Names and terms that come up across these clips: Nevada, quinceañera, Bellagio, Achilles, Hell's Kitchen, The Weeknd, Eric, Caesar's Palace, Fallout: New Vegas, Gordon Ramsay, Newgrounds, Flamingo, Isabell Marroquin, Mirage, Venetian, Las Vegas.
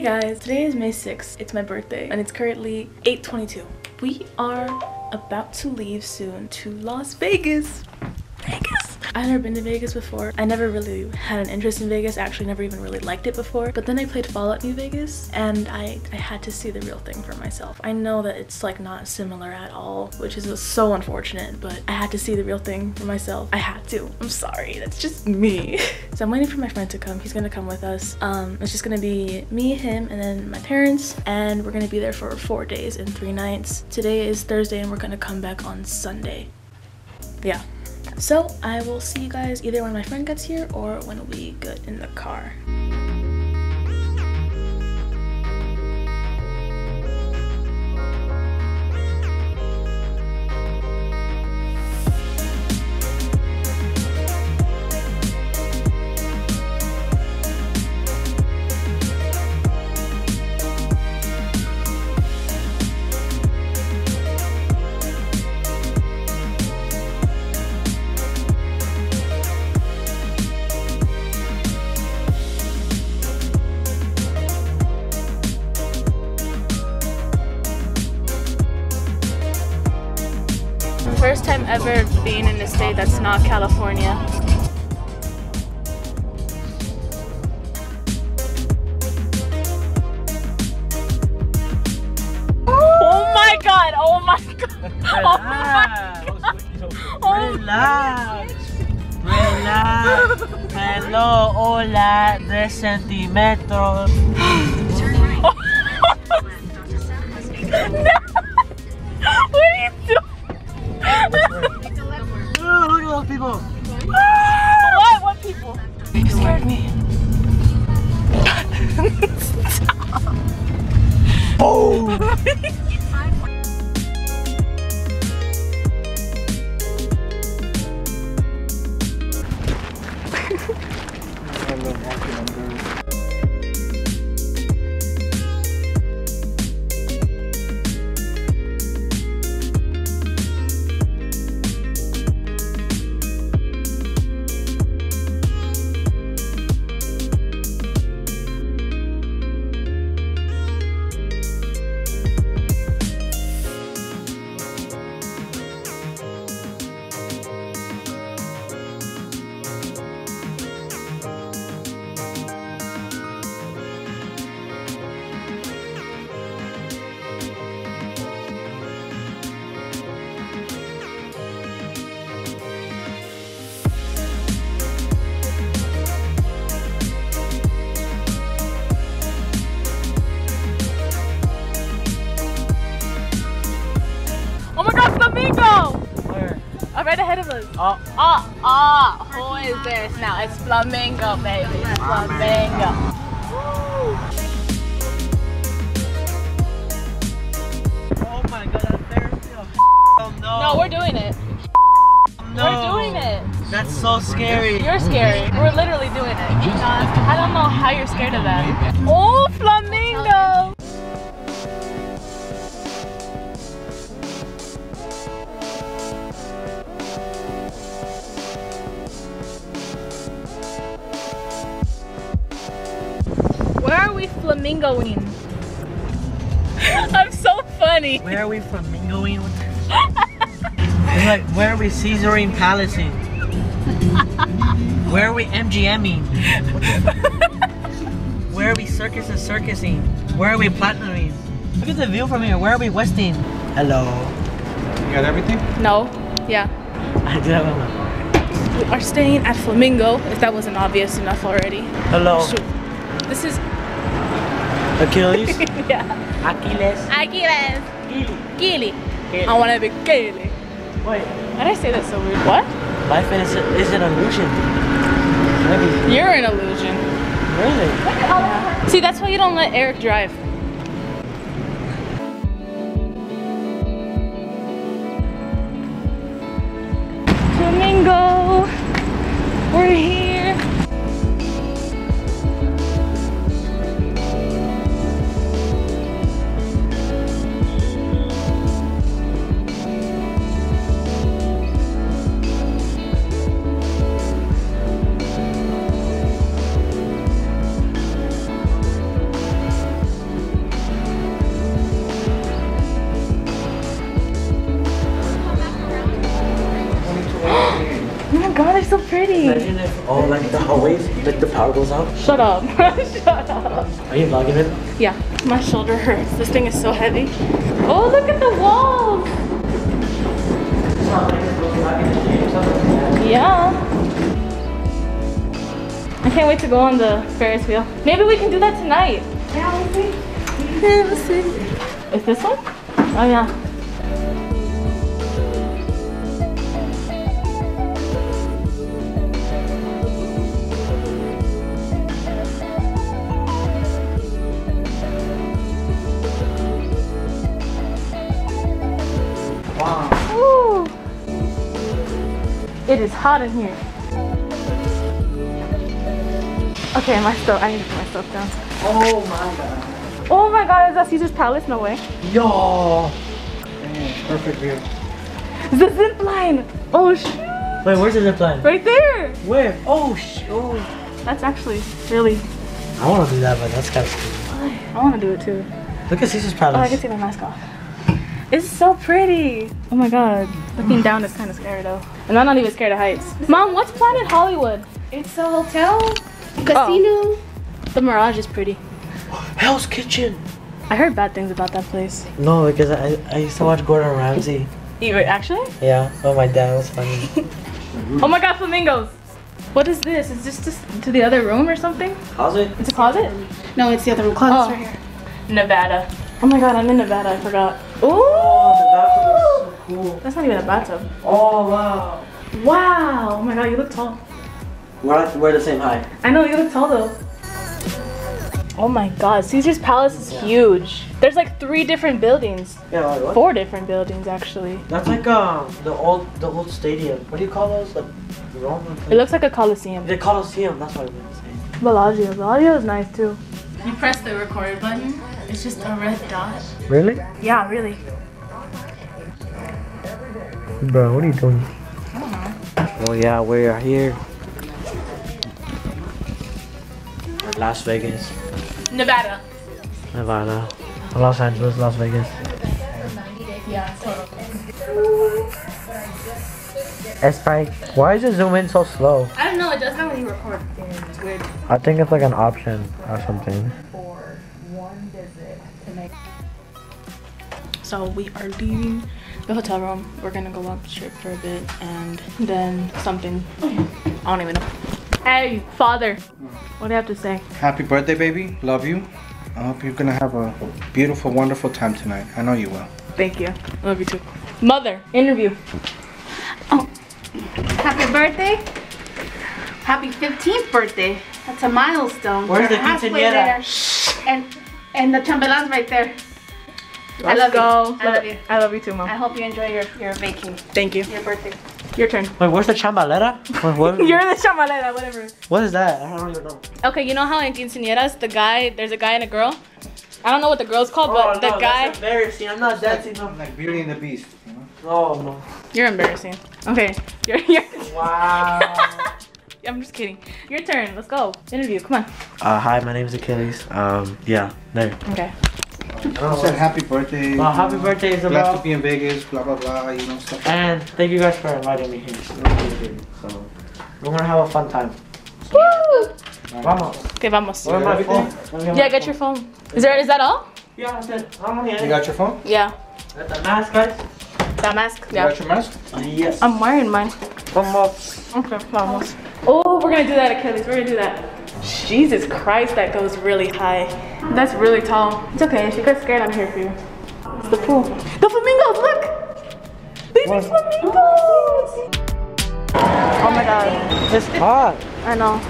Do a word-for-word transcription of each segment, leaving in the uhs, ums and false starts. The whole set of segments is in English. Hey guys, today is May sixth. It's my birthday and it's currently eight twenty-two. We are about to leave soon to Las Vegas. Vegas! I've never been to Vegas before. I never really had an interest in Vegas. I actually never even really liked it before. But then I played Fallout: New Vegas and I, I had to see the real thing for myself. I know that it's like not similar at all, which is so unfortunate, but I had to see the real thing for myself. I had to. I'm sorry, that's just me. So I'm waiting for my friend to come. He's gonna come with us. Um, it's just gonna be me, him, and then my parents, and we're gonna be there for four days and three nights. Today is Thursday and we're gonna come back on Sunday. Yeah. So I will see you guys either when my friend gets here or when we get in the car. First time ever being in a state that's not California. Oh my god! Oh my god! Oh my god! Relax! Relax! Hello, hola, tres centímetros. No! People. What? What people? You scared me. Oh! Flamingo! Where? Oh, right ahead of us. Oh. Oh, oh. Who is this now? It's Flamingo, baby. It's Flamingo. Woo. Oh my god, I'm thirsty. Oh, no. No, we're doing it. No. We're doing it. That's so scary. You're scary. We're literally doing it. Uh, I don't know how you're scared of that. Oh, Flamingo! Flamingoing. I'm so funny. Where are we flamingoing? It's like, where are we Caesar's Palace? Where are we MGMing? Where are we circus and circusing? Where are we platinuming? Look at the view from here. Where are we westing? Hello. You got everything? No. Yeah. I do have enough. We are staying at Flamingo, if that wasn't obvious enough already. Hello. Shoot. This is Achilles? Yeah. Achilles. Achilles. Gilly. Gilly. I want to be Gilly. Wait. Why did I say that so weird? What? Life is, is an illusion. Maybe. You're an illusion. Really? Yeah. See, that's why you don't let Eric drive. Flamingo. We're here. imagine if all like the hallways, like the power goes out? Shut up. Shut up. Are you vlogging it? Yeah. My shoulder hurts. This thing is so heavy. Oh, look at the walls. Yeah. I can't wait to go on the Ferris wheel. Maybe we can do that tonight. Yeah, we'll see. Yeah, we'll see. Is this one? Oh, yeah. It is hot in here. Okay, my stove. I need to put my stove down. Oh my god. Oh my god, is that Caesar's Palace? No way. Yo. Damn, perfect view. The zip line. Oh shoot. Wait, where's the zip line? Right there. Where? Oh shoot. Oh. That's actually really. I want to do that, but that's kind of cool. I want to do it too. Look at Caesar's Palace. Oh, I can take my mask off. It's so pretty. Oh my god. Looking down is kind of scary though. And I'm not even scared of heights. Mom, what's Planet Hollywood? It's a hotel, a casino. Oh. The Mirage is pretty. Hell's Kitchen. I heard bad things about that place. No, because I, I used to watch Gordon Ramsay. You were actually? Yeah. Oh, my dad was funny. Oh my god, flamingos. What is this? Is this just to the other room or something? Closet. It's a closet? No, it's the other room. Closet's oh. Right here. Nevada. Oh my god, I'm in Nevada. I forgot. Ooh. Oh, the bathtub looks so cool. That's not even a bathtub. Oh wow. Wow. Oh my god, you look tall. We're not, we're the same height. I know, you look tall though. Oh my god, Caesar's Palace is yeah. huge. There's like three different buildings. Yeah. Like what? Four different buildings actually. That's like um the old the old stadium. What do you call those? Like Roman. It looks like a Colosseum. The Colosseum. That's what I was saying. Bellagio. Bellagio is nice too. You press the record button. It's just a red dot. Really? Yeah, really. Bro, what are you doing? I don't know. Oh yeah, we are here. We're in Las Vegas. Nevada. Nevada. Los Angeles, Las Vegas. Yeah, it's like, why is it zoom in so slow? I don't know, it does that when you record. It's weird. I think it's like an option or something. So we are leaving the hotel room. We're gonna go up strip for a bit and then something. I don't even know. Hey, father. What do you have to say? Happy birthday, baby. Love you. I hope you're gonna have a beautiful, wonderful time tonight. I know you will. Thank you. Love you too. Mother, interview. Oh, happy birthday. Happy fifteenth birthday. That's a milestone. Where's the quinceañera? And, and the chambelans right there. Let's I love go. You. I love you. I love you too, Mom. I hope you enjoy your, your vacation. Thank you. Your birthday. Your turn. Wait, where's the chambalera? Wait, what? You're the chambalera, whatever. What is that? I don't even know. Okay, you know how in quinceañeras, the guy, there's a guy and a girl? I don't know what the girl's called, oh, but no, the guy. That's embarrassing. I'm not dancing. Like, like Beauty and the Beast. You know? Oh, no. You're embarrassing. Okay. You're, you're... Wow. I'm just kidding. Your turn. Let's go. Interview. Come on. Uh, hi, my name is Achilles. Um, yeah, there. Okay. I said happy birthday. Well, happy birthday, Isabel. Glad to be in Vegas, blah, blah, blah, you know, stuff. And thank you guys for inviting me here. So, we're gonna have a fun time. Woo! Vamos. Okay, vamos. Where my phone? phone? Yeah, get your phone. Is there? Is that all? Yeah, that's it. You got your phone? Yeah. Got that mask, guys? That mask? Yeah. You got your mask? Uh, yes. I'm wearing mine. Vamos. Okay, vamos. Oh, we're gonna do that, Achilles. We're gonna do that. Jesus Christ, that goes really high. That's really tall. It's okay, if you get scared, I'm here for you. It's the pool. The flamingos, look! These are flamingos! Oh my god. It's hot. I know.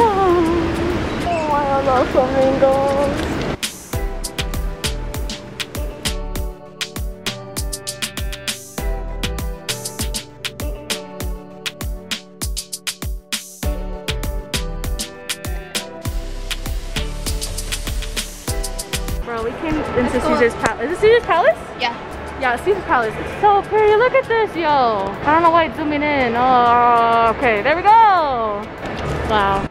Oh, I love flamingos. We came into Caesar's Palace. Is it Caesar's Palace? Yeah. Yeah, Caesar's Palace. It's so pretty. Look at this, yo. I don't know why it's zooming in. Oh, okay. There we go. Wow.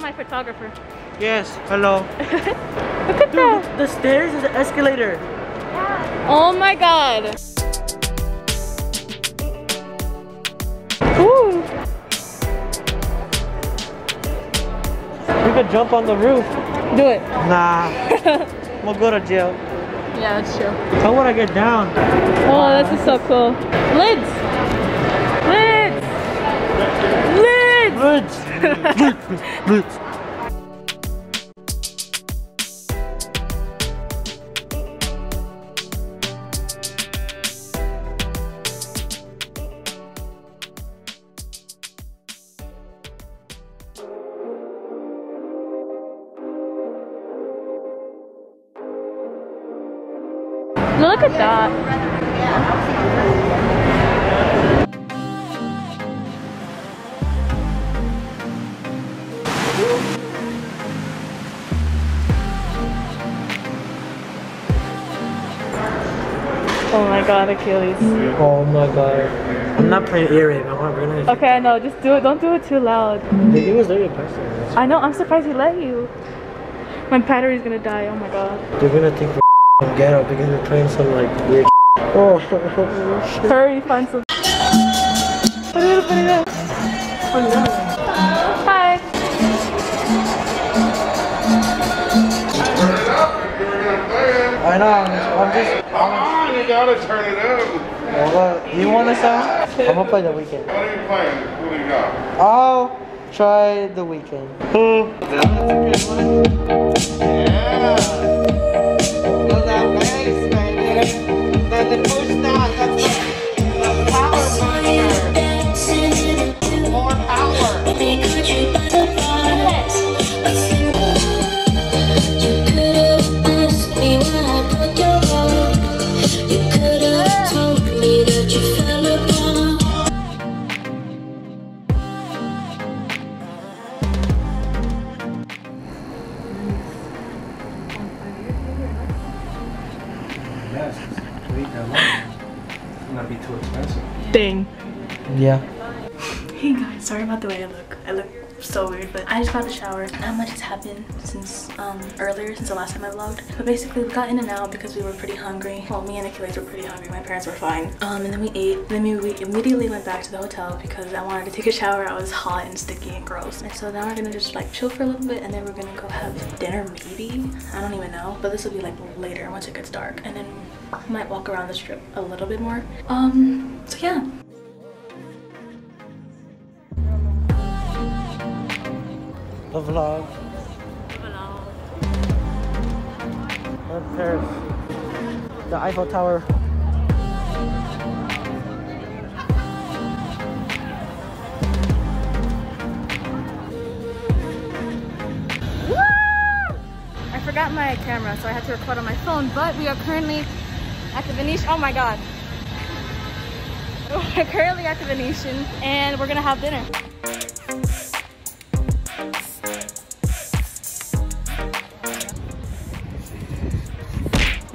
My photographer. Yes. Hello. Look at that. The stairs is the escalator. Yeah. Oh my god. Ooh. We could jump on the roof. Do it. Nah. We'll go to jail. Yeah, that's true. How would I get down? Oh, this is so cool. Lids! Lids! Lids! Lids! Lids! Lids! Look at that. Oh my god, Achilles. Oh my god. I'm not playing earring. I'm not really. Okay, I know. Just do it. Don't do it too loud. He was very impressive. I know. I'm surprised he let you. My battery's gonna die. Oh my god. They're gonna think. Ghetto because they're playing some like weird. Oh, hurry, find some. Hi. I know. I'm just. Come on, you gotta turn it up. Well, you want a song? I'm gonna play The Weeknd. What are you playing? What do you got? I'll try The Weeknd. Yeah. The first now, that's like the power monster. More power. Thing. Yeah. Hey guys, sorry about the way I look. I look so weird, but I just got the shower. Not much has happened since um, earlier, since the last time I vlogged. But basically, we got in and out because we were pretty hungry. Well, me and Achilles were pretty hungry. My parents were fine. Um, and then we ate. And then we, we immediately went back to the hotel because I wanted to take a shower. I was hot and sticky and gross. And so now we're gonna just like chill for a little bit, and then we're gonna go have dinner maybe. I don't even know. But this will be like later once it gets dark, and then I might walk around the strip a little bit more. Um. So yeah. The vlog. The vlog. Up there, the Eiffel Tower. Woo! I forgot my camera, so I had to record on my phone. But we are currently at the Venetian. Oh my god. We're currently at the Venetian, and we're gonna have dinner.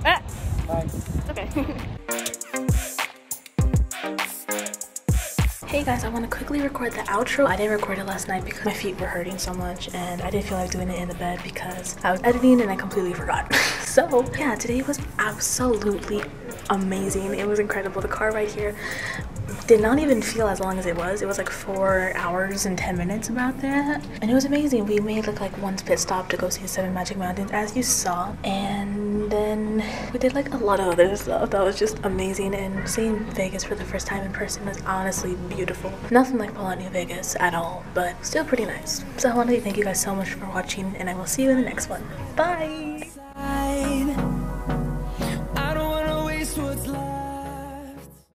Ah! Bye. It's okay. Hey guys, I want to quickly record the outro. I didn't record it last night because my feet were hurting so much, and I didn't feel like doing it in the bed because I was editing and I completely forgot. So yeah, today was absolutely amazing. It was incredible. The car ride here did not even feel as long as it was. It was like four hours and ten minutes about that, and it was amazing. We made like like one pit stop to go see the Seven Magic Mountains, as you saw, and then we did like a lot of other stuff that was just amazing. And seeing Vegas for the first time in person was honestly beautiful. Nothing like Fallout New Vegas at all, but still pretty nice. So I wanted to thank you guys so much for watching, and I will see you in the next one. Bye.